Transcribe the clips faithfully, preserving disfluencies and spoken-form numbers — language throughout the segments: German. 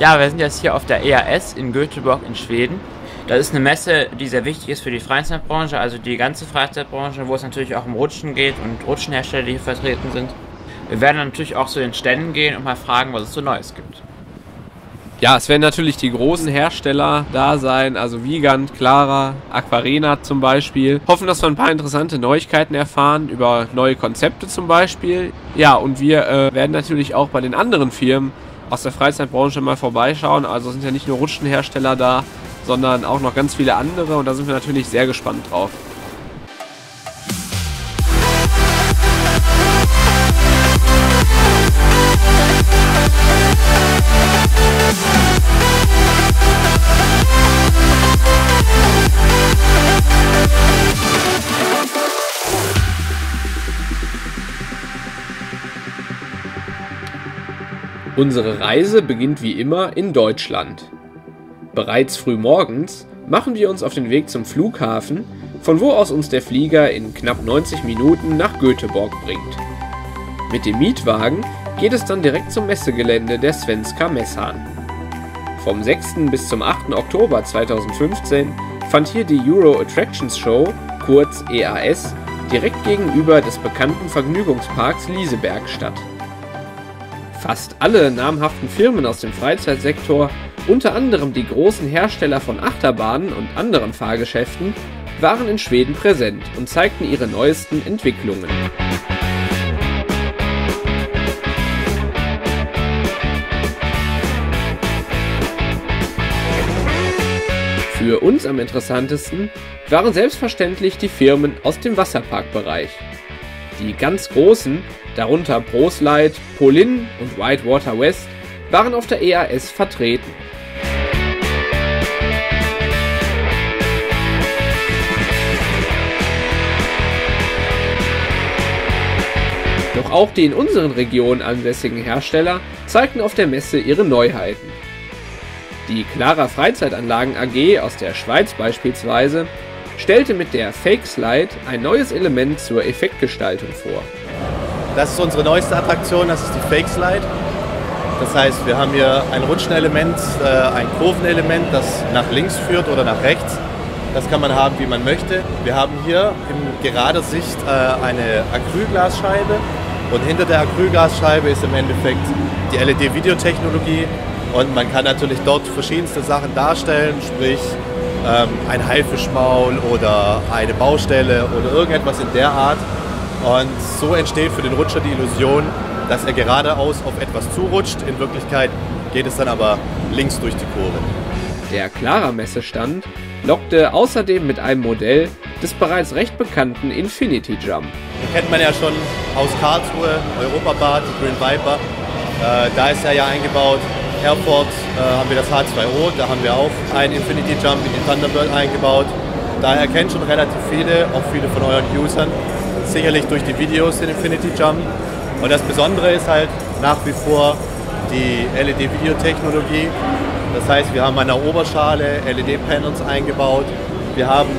Ja, wir sind jetzt hier auf der E A S in Göteborg in Schweden. Das ist eine Messe, die sehr wichtig ist für die Freizeitbranche, also die ganze Freizeitbranche, wo es natürlich auch um Rutschen geht und Rutschenhersteller, die hier vertreten sind. Wir werden natürlich auch zu den Ständen gehen und mal fragen, was es so Neues gibt. Ja, es werden natürlich die großen Hersteller da sein, also Wiegand, Klarer, Aquarena zum Beispiel. Hoffen, dass wir ein paar interessante Neuigkeiten erfahren, über neue Konzepte zum Beispiel. Ja, und wir äh, werden natürlich auch bei den anderen Firmen aus der Freizeitbranche mal vorbeischauen. Also sind ja nicht nur Rutschenhersteller da, sondern auch noch ganz viele andere, und da sind wir natürlich sehr gespannt drauf. Unsere Reise beginnt wie immer in Deutschland. Bereits früh morgens machen wir uns auf den Weg zum Flughafen, von wo aus uns der Flieger in knapp neunzig Minuten nach Göteborg bringt. Mit dem Mietwagen geht es dann direkt zum Messegelände der Svenska Messan. Vom sechsten bis zum achten Oktober zweitausendfünfzehn fand hier die Euro Attractions Show, kurz E A S, direkt gegenüber des bekannten Vergnügungsparks Liseberg statt. Fast alle namhaften Firmen aus dem Freizeitsektor, unter anderem die großen Hersteller von Achterbahnen und anderen Fahrgeschäften, waren in Schweden präsent und zeigten ihre neuesten Entwicklungen. Für uns am interessantesten waren selbstverständlich die Firmen aus dem Wasserparkbereich. Die ganz großen, darunter ProSlide, Polin und Whitewater West, waren auf der E A S vertreten. Doch auch die in unseren Regionen ansässigen Hersteller zeigten auf der Messe ihre Neuheiten. Die Klarer Freizeitanlagen A G aus der Schweiz beispielsweise stellte mit der Fake Slide ein neues Element zur Effektgestaltung vor. Das ist unsere neueste Attraktion, das ist die Fake Slide. Das heißt, wir haben hier ein Rutschenelement, ein Kurvenelement, das nach links führt oder nach rechts. Das kann man haben, wie man möchte. Wir haben hier in gerader Sicht eine Acrylglasscheibe, und hinter der Acrylglasscheibe ist im Endeffekt die L E D-Videotechnologie, und man kann natürlich dort verschiedenste Sachen darstellen, sprich ein Haifischmaul oder eine Baustelle oder irgendetwas in der Art. Und so entsteht für den Rutscher die Illusion, dass er geradeaus auf etwas zurutscht. In Wirklichkeit geht es dann aber links durch die Kurve. Der Klarer Messestand lockte außerdem mit einem Modell des bereits recht bekannten Infinity Jump. Den kennt man ja schon aus Karlsruhe, Europabad, Green Viper. Äh, da ist er ja eingebaut. Airport äh, haben wir das H zwei O, da haben wir auch einen Infinity Jump in den Thunderbird eingebaut. Daher kennen schon relativ viele, auch viele von euren Usern, sicherlich durch die Videos den Infinity Jump. Und das Besondere ist halt nach wie vor die L E D-Videotechnologie. Das heißt, wir haben an der Oberschale L E D-Panels eingebaut. Wir haben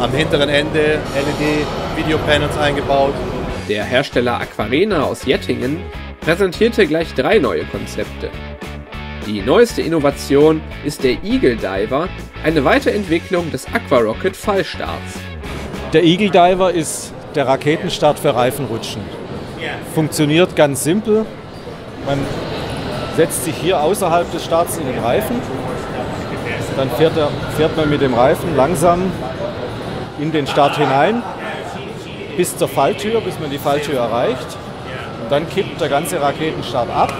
am hinteren Ende L E D-Videopanels eingebaut. Der Hersteller Aquarena aus Jettingen präsentierte gleich drei neue Konzepte. Die neueste Innovation ist der Eagle Diver, eine Weiterentwicklung des AquaRocket Fallstarts. Der Eagle Diver ist der Raketenstart für Reifenrutschen. Funktioniert ganz simpel. Man setzt sich hier außerhalb des Starts in den Reifen. Dann fährt, er, fährt man mit dem Reifen langsam in den Start hinein, bis zur Falltür, bis man die Falltür erreicht. Und dann kippt der ganze Raketenstart ab.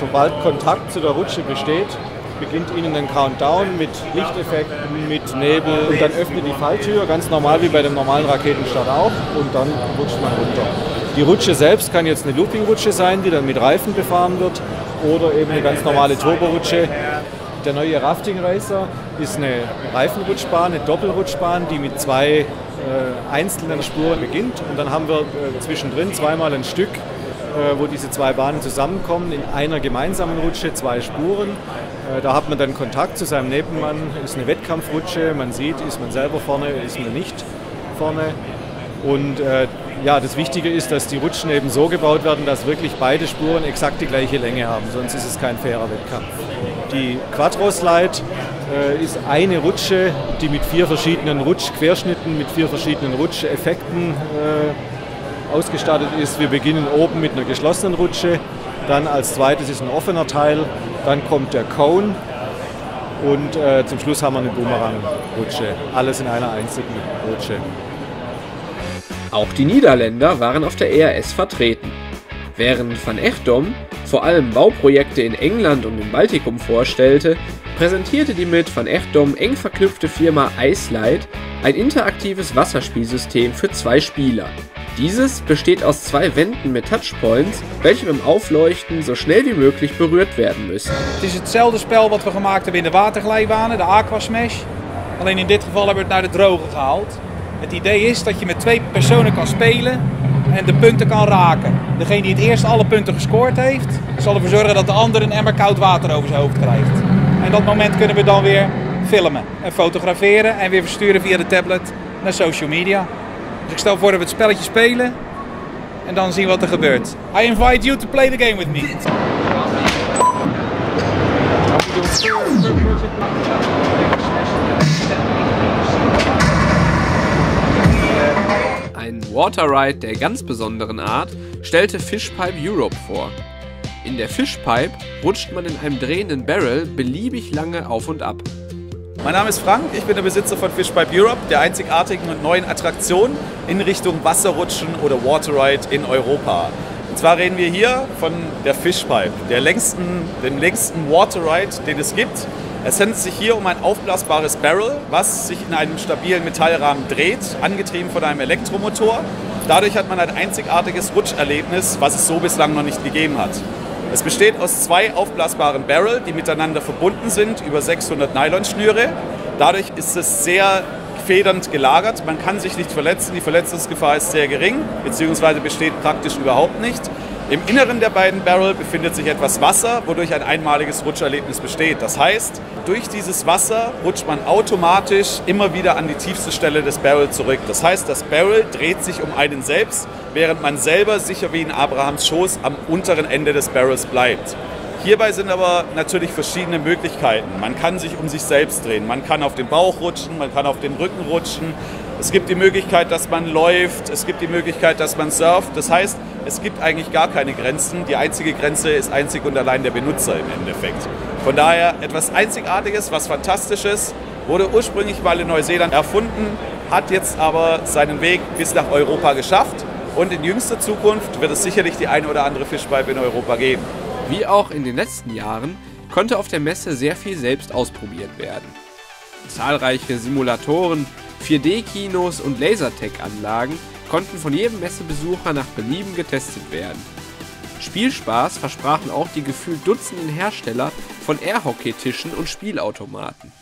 Sobald Kontakt zu der Rutsche besteht, beginnt Ihnen ein Countdown mit Lichteffekten, mit Nebel, und dann öffnet die Falltür, ganz normal wie bei dem normalen Raketenstart auch, und dann rutscht man runter. Die Rutsche selbst kann jetzt eine Looping-Rutsche sein, die dann mit Reifen befahren wird, oder eben eine ganz normale Turborutsche. Der neue Rafting Racer ist eine Reifenrutschbahn, eine Doppelrutschbahn, die mit zwei äh, einzelnen Spuren beginnt, und dann haben wir äh, zwischendrin zweimal ein Stück, wo diese zwei Bahnen zusammenkommen, in einer gemeinsamen Rutsche, zwei Spuren. Da hat man dann Kontakt zu seinem Nebenmann, ist eine Wettkampfrutsche, man sieht, ist man selber vorne, ist man nicht vorne. Und ja, das Wichtige ist, dass die Rutschen eben so gebaut werden, dass wirklich beide Spuren exakt die gleiche Länge haben, sonst ist es kein fairer Wettkampf. Die Quadro Slide äh, ist eine Rutsche, die mit vier verschiedenen Rutschquerschnitten, mit vier verschiedenen Rutscheffekten äh, ausgestattet ist. Wir beginnen oben mit einer geschlossenen Rutsche, dann als zweites ist ein offener Teil, dann kommt der Cone und äh, zum Schluss haben wir eine Boomerang-Rutsche. Alles in einer einzigen Rutsche. Auch die Niederländer waren auf der E A S vertreten. Während Van Egdom vor allem Bauprojekte in England und im Baltikum vorstellte, präsentierte die mit Van Egdom eng verknüpfte Firma Icelight ein interaktives Wasserspielsystem für zwei Spieler. Dieses besteht aus zwei Wänden mit Touchpoints, welche beim Aufleuchten so schnell wie möglich berührt werden müssen. Es ist dasselbe Spiel, das wir gemacht haben in der Waterglijbahn, der Aqua Smash. Alleen in dit geval hebben we het naar de droge gehaald. Het idee is dat je met twee personen kan spelen en de punten kan raken. Degene die het eerst alle punten gescoord heeft, zal ervoor zorgen dat de ander een emmer koud water over zijn hoofd krijgt. En dat moment kunnen we dan weer filmen en fotograferen en weer versturen via de tablet naar social media. Dus ik stel voor dat we het spelletje spelen en dan zien wat er gebeurt. I invite you to play the game with me. Ein Waterride der ganz besonderen Art stellte Fishpipe Europe vor. In der Fishpipe rutscht man in einem drehenden Barrel beliebig lange auf und ab. Mein Name ist Frank, ich bin der Besitzer von Fishpipe Europe, der einzigartigen und neuen Attraktion in Richtung Wasserrutschen oder Waterride in Europa. Und zwar reden wir hier von der Fishpipe, der längsten, dem längsten Waterride, den es gibt. Es handelt sich hier um ein aufblasbares Barrel, was sich in einem stabilen Metallrahmen dreht, angetrieben von einem Elektromotor. Dadurch hat man ein einzigartiges Rutscherlebnis, was es so bislang noch nicht gegeben hat. Es besteht aus zwei aufblasbaren Barrel, die miteinander verbunden sind, über sechshundert Nylonschnüre. Dadurch ist es sehr federnd gelagert, man kann sich nicht verletzen, die Verletzungsgefahr ist sehr gering, beziehungsweise besteht praktisch überhaupt nicht. Im Inneren der beiden Barrel befindet sich etwas Wasser, wodurch ein einmaliges Rutscherlebnis besteht. Das heißt, durch dieses Wasser rutscht man automatisch immer wieder an die tiefste Stelle des Barrel zurück. Das heißt, das Barrel dreht sich um einen selbst, während man selber sicher wie in Abrahams Schoß am unteren Ende des Barrels bleibt. Hierbei sind aber natürlich verschiedene Möglichkeiten. Man kann sich um sich selbst drehen, man kann auf den Bauch rutschen, man kann auf den Rücken rutschen. Es gibt die Möglichkeit, dass man läuft, es gibt die Möglichkeit, dass man surft. Das heißt, es gibt eigentlich gar keine Grenzen. Die einzige Grenze ist einzig und allein der Benutzer im Endeffekt. Von daher etwas Einzigartiges, was Fantastisches, wurde ursprünglich mal in Neuseeland erfunden, hat jetzt aber seinen Weg bis nach Europa geschafft. Und in jüngster Zukunft wird es sicherlich die eine oder andere Fishpipe in Europa geben. Wie auch in den letzten Jahren konnte auf der Messe sehr viel selbst ausprobiert werden. Zahlreiche Simulatoren, vier D Kinos und Lasertech-Anlagen konnten von jedem Messebesucher nach Belieben getestet werden. Spielspaß versprachen auch die gefühlt dutzenden Hersteller von Airhockey-Tischen und Spielautomaten.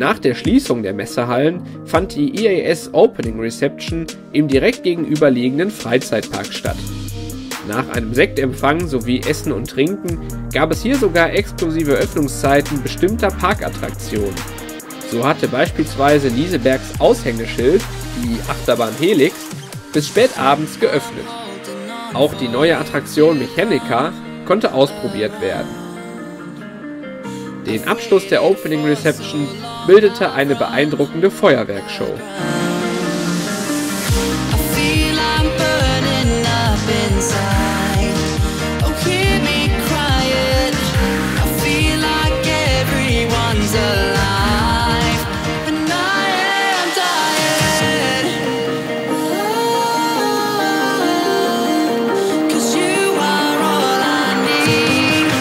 Nach der Schließung der Messehallen fand die E A S Opening Reception im direkt gegenüberliegenden Freizeitpark statt. Nach einem Sektempfang sowie Essen und Trinken gab es hier sogar exklusive Öffnungszeiten bestimmter Parkattraktionen. So hatte beispielsweise Lisebergs Aushängeschild, die Achterbahn Helix, bis spät abends geöffnet. Auch die neue Attraktion Mechanica konnte ausprobiert werden. Den Abschluss der Opening Reception bildete eine beeindruckende Feuerwerksshow.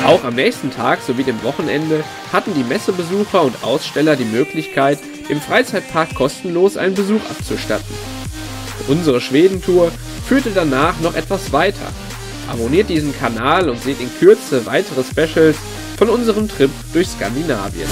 Auch am nächsten Tag sowie dem Wochenende hatten die Messebesucher und Aussteller die Möglichkeit, im Freizeitpark kostenlos einen Besuch abzustatten. Unsere Schweden-Tour führte danach noch etwas weiter. Abonniert diesen Kanal und seht in Kürze weitere Specials von unserem Trip durch Skandinavien.